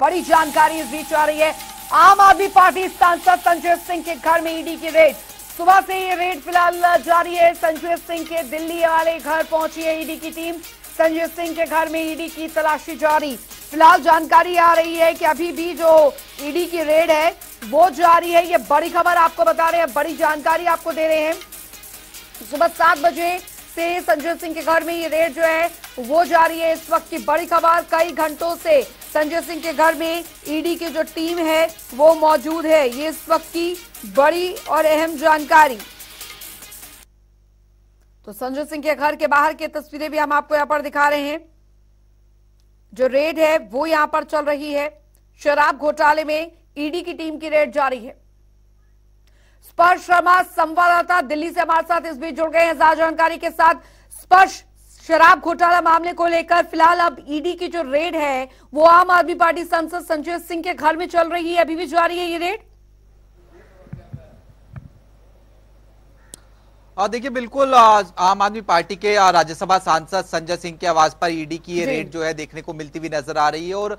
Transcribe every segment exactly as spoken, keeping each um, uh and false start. बड़ी जानकारी इस बीच आ रही है। आम आदमी पार्टी सांसद संजय सिंह के घर में ईडी की रेड, सुबह से ये रेड फिलहाल जारी है। संजय सिंह के दिल्ली वाले घर पहुंची है ईडी की टीम। संजय सिंह के घर में ईडी की तलाशी जारी। फिलहाल जानकारी आ रही है कि अभी भी जो ईडी की रेड है वो जारी है। ये बड़ी खबर आपको बता रहे हैं, बड़ी जानकारी आपको दे रहे हैं। सुबह सात बजे से संजय सिंह के घर में ये रेड जो है वो जारी है। इस वक्त की बड़ी खबर, कई घंटों से संजय सिंह के घर में ईडी की जो टीम है वो मौजूद है। ये इस वक्त की बड़ी और अहम जानकारी। तो संजय सिंह के घर के बाहर की तस्वीरें भी हम आपको यहाँ पर दिखा रहे हैं। जो रेड है वो यहाँ पर चल रही है। शराब घोटाले में ईडी की टीम की रेड जारी है। स्पर्श शर्मा संवाददाता दिल्ली से हमारे साथ इस बीच जुड़ गए हैं ताजा जानकारी के साथ। स्पर्श, शराब घोटाला मामले को लेकर फिलहाल अब ईडी की जो रेड है वो आम आदमी पार्टी सांसद संजय सिंह के घर में चल रही है, अभी भी जारी है ये रेड। और देखिए बिल्कुल आम आदमी पार्टी के राज्यसभा सांसद संजय सिंह के आवास पर ईडी की ये रेड जो है देखने को मिलती हुई नजर आ रही है। और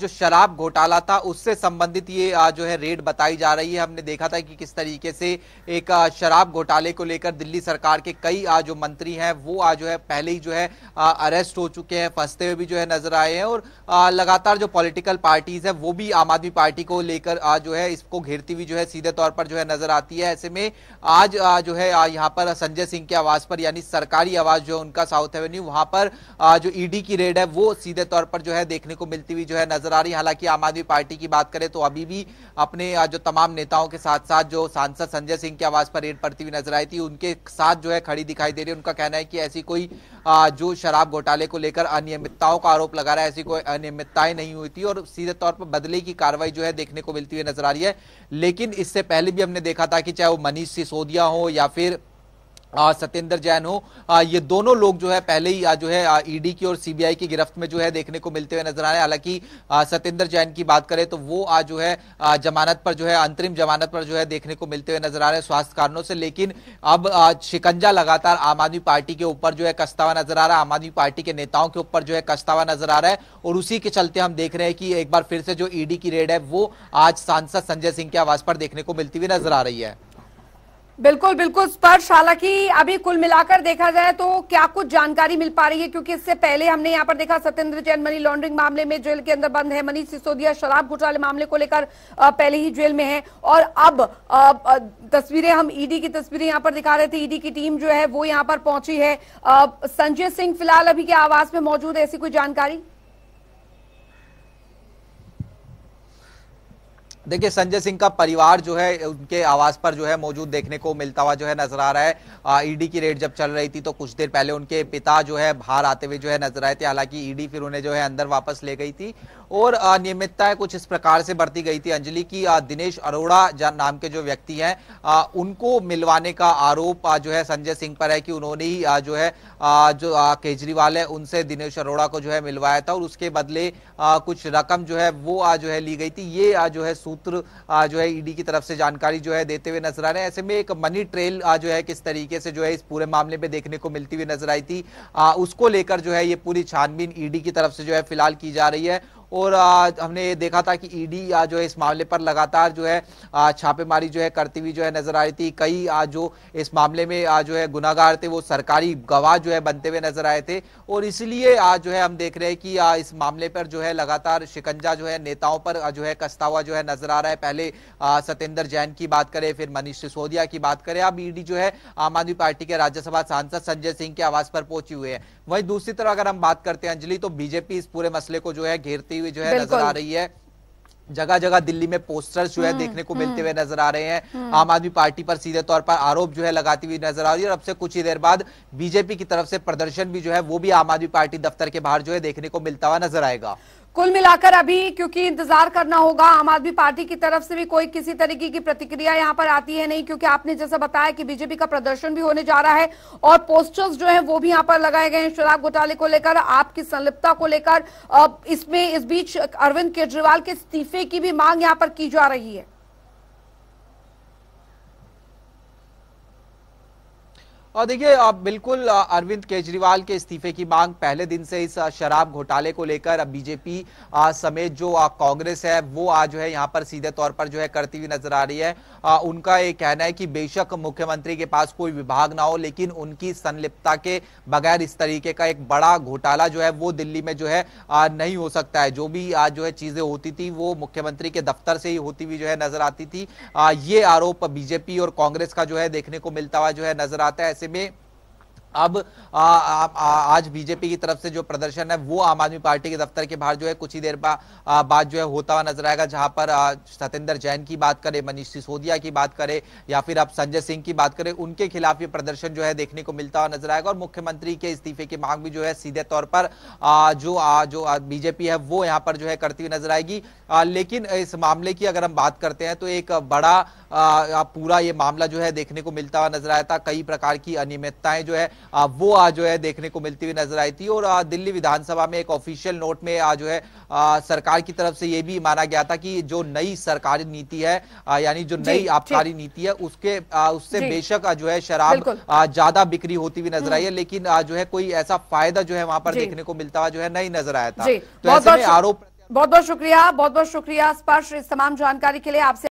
जो शराब घोटाला था उससे संबंधित ये जो है रेड बताई जा रही है। हमने देखा था कि किस तरीके से एक शराब घोटाले को लेकर दिल्ली सरकार के कई जो मंत्री हैं वो आज जो है पहले ही जो है अरेस्ट हो चुके हैं, फंसते हुए भी जो है नजर आए हैं। और लगातार जो पॉलिटिकल पार्टीज है वो भी आम आदमी पार्टी को लेकर जो है इसको घेरती हुई जो है सीधे तौर पर जो है नजर आती है। ऐसे में आज जो है यहाँ पर संजय सिंह के आवास पर यानी सरकारी आवास जो है उनका साउथ एवेन्यू, वहां पर जो ईडी की रेड है वो सीधे तौर पर जो है देखने को मिलती हुई जो है नजर आ रही है। हालांकि आम आदमी पार्टी की बात करें तो अभी भी अपने जो तमाम नेताओं के साथ साथ जो सांसद संजय सिंह के आवास पर रेड पड़ती हुई नजर आई थी उनके साथ जो है खड़ी दिखाई दे रही है। उनका कहना है कि ऐसी कोई जो शराब घोटाले को लेकर अनियमितताओं का आरोप लगा रहा है, ऐसी कोई अनियमितताएं नहीं हुई थी और सीधे तौर पर बदले की कार्रवाई जो है देखने को मिलती हुई नजर आ रही है। लेकिन इससे पहले भी हमने देखा था कि चाहे वो मनीष सिसोदिया हो या फिर सत्येंद्र जैन हो, ये दोनों लोग जो है पहले ही जो है ईडी की और सीबीआई की गिरफ्त में जो है देखने को मिलते हुए नजर आ रहे हैं। हालांकि सत्येंद्र जैन की बात करें तो वो आज जो है जमानत पर जो है अंतरिम जमानत पर जो है देखने को मिलते हुए नजर आ रहे हैं स्वास्थ्य कारणों से। लेकिन अब शिकंजा लगातार आम आदमी पार्टी के ऊपर जो है कसता हुआ नजर आ रहा है, आम आदमी पार्टी के नेताओं के ऊपर जो है कसता हुआ नजर आ रहा है। और उसी के चलते हम देख रहे हैं कि एक बार फिर से जो ईडी की रेड है वो आज सांसद संजय सिंह के आवास पर देखने को मिलती हुई नजर आ रही है। बिल्कुल बिल्कुल स्पर्श, हालांकि अभी कुल मिलाकर देखा जाए तो क्या कुछ जानकारी मिल पा रही है, क्योंकि इससे पहले हमने यहाँ पर देखा सत्येंद्र जैन मनी लॉन्ड्रिंग मामले में जेल के अंदर बंद है, मनीष सिसोदिया शराब घोटाले मामले को लेकर पहले ही जेल में है। और अब तस्वीरें हम ईडी की तस्वीरें यहाँ पर दिखा रहे थे, ईडी की टीम जो है वो यहाँ पर पहुंची है। संजय सिंह फिलहाल अभी के आवास में मौजूद है, ऐसी कोई जानकारी? देखिए संजय सिंह का परिवार जो है उनके आवास पर जो है मौजूद देखने को मिलता हुआ जो है नजर आ रहा है। ईडी की रेड जब चल रही थी तो कुछ देर पहले उनके पिता जो है बाहर आते हुए जो है नजर आए थे। हालांकि ईडी फिर उन्हें जो है अंदर वापस ले गई थी और अनियमितताएं कुछ इस प्रकार से बरती गई थी अंजलि की दिनेश अरोड़ा नाम के जो व्यक्ति हैं उनको मिलवाने का आरोप जो है संजय सिंह पर है कि उन्होंने ही जो है जो केजरीवाल है उनसे दिनेश अरोड़ा को जो है मिलवाया था और उसके बदले कुछ रकम जो है वो जो है ली गई थी। ये जो है सूत्र जो है ईडी की तरफ से जानकारी जो है देते हुए नजर आ रहे हैं। ऐसे में एक मनी ट्रेल जो है किस तरीके से जो है इस पूरे मामले में देखने को मिलती हुई नजर आई थी, उसको लेकर जो है ये पूरी छानबीन ईडी की तरफ से जो है फिलहाल की जा रही है। और आ, हमने देखा था कि ईडी जो है इस मामले पर लगातार जो है छापेमारी जो है करती हुई जो है नजर आ रही थी। कई आ, जो इस मामले में आ, जो है गुनाहगार थे वो सरकारी गवाह जो है बनते हुए नजर आए थे और इसलिए आज जो है हम देख रहे हैं कि आ, इस मामले पर जो है लगातार शिकंजा जो है नेताओं पर जो है कसता हुआ जो है नजर आ रहा है। पहले सत्येंद्र जैन की बात करें, फिर मनीष सिसोदिया की बात करें, अब ईडी जो है आम आदमी पार्टी के राज्यसभा सांसद संजय सिंह के आवास पर पहुंची हुई है। वहीं दूसरी तरफ अगर हम बात करते हैं अंजलि तो बीजेपी इस पूरे मसले को जो है घेरती हुई जो है नजर आ रही है। जगह जगह दिल्ली में पोस्टर्स जो है देखने को मिलते हुए नजर आ रहे हैं, आम आदमी पार्टी पर सीधे तौर पर आरोप जो है लगाती हुई नजर आ रही है। और अब से कुछ ही देर बाद बीजेपी की तरफ से प्रदर्शन भी जो है वो भी आम आदमी पार्टी दफ्तर के बाहर जो है देखने को मिलता हुआ नजर आएगा। कुल मिलाकर अभी क्योंकि इंतजार करना होगा आम आदमी पार्टी की तरफ से भी कोई किसी तरीके की प्रतिक्रिया यहाँ पर आती है नहीं, क्योंकि आपने जैसा बताया कि बीजेपी का प्रदर्शन भी होने जा रहा है और पोस्टर्स जो है वो भी यहाँ पर लगाए गए हैं शराब घोटाले को लेकर, आपकी संलिप्तता को लेकर। इसमें इस बीच अरविंद केजरीवाल के इस्तीफे की भी मांग यहाँ पर की जा रही है। और देखिए बिल्कुल अरविंद केजरीवाल के इस्तीफे की मांग पहले दिन से इस शराब घोटाले को लेकर बीजेपी समेत जो कांग्रेस है वो आज जो है यहाँ पर सीधे तौर पर जो है करती हुई नजर आ रही है। आ, उनका ये कहना है कि बेशक मुख्यमंत्री के पास कोई विभाग ना हो, लेकिन उनकी संलिप्तता के बगैर इस तरीके का एक बड़ा घोटाला जो है वो दिल्ली में जो है आ, नहीं हो सकता है। जो भी आज जो है चीजें होती थी वो मुख्यमंत्री के दफ्तर से ही होती हुई जो है नजर आती थी। आ, ये आरोप बीजेपी और कांग्रेस का जो है देखने को मिलता हुआ जो है नजर आता है। ऐसे में अब आ, आ, आ, आज बीजेपी की तरफ से जो प्रदर्शन है वो आम आदमी पार्टी के दफ्तर के बाहर जो है कुछ ही देर बाद जो है होता हुआ नजर आएगा, जहां पर सत्येंद्र जैन की बात करें, मनीष सिसोदिया की बात करें या फिर आप संजय सिंह की बात करें, उनके खिलाफ ये प्रदर्शन जो है देखने को मिलता हुआ नजर आएगा। और मुख्यमंत्री के इस्तीफे की मांग भी जो है सीधे तौर पर आ, जो आ, जो बीजेपी है वो यहाँ पर जो है करती हुई नजर आएगी। आ, लेकिन इस मामले की अगर हम बात करते हैं तो एक बड़ा आ, पूरा ये मामला जो है देखने को मिलता हुआ नजर आया था। कई प्रकार की अनियमितताएं जो है आ, वो आज जो है देखने को मिलती हुई नजर आई थी। और आ, दिल्ली विधानसभा में एक ऑफिशियल नोट में आज जो है आ, सरकार की तरफ से ये भी माना गया था कि जो नई सरकारी नीति है यानी जो नई आबकारी नीति है उसके आ, उससे बेशक जो है शराब ज्यादा बिक्री होती हुई नजर आई है, लेकिन आ, जो है कोई ऐसा फायदा जो है वहां पर देखने को मिलता हुआ जो है नहीं नजर आया था। तो ऐसे में आरोप। बहुत बहुत शुक्रिया, बहुत बहुत शुक्रिया स्पर्श, इस तमाम जानकारी के लिए आपसे।